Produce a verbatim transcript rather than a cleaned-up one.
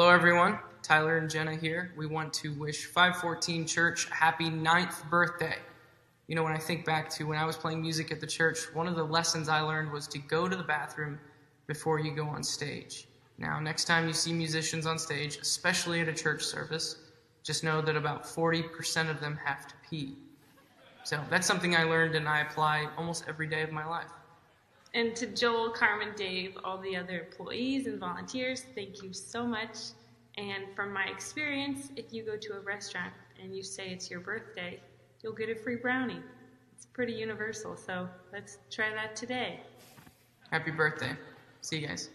Hello everyone, Tyler and Jenna here. We want to wish five fourteen Church happy ninth birthday. You know, when I think back to when I was playing music at the church, one of the lessons I learned was to go to the bathroom before you go on stage. Now, next time you see musicians on stage, especially at a church service, just know that about forty percent of them have to pee. So that's something I learned and I apply almost every day of my life. And to Joel, Carmen, Dave, all the other employees and volunteers, thank you so much. And from my experience, if you go to a restaurant and you say it's your birthday, you'll get a free brownie. It's pretty universal, so let's try that today. Happy birthday. See you guys.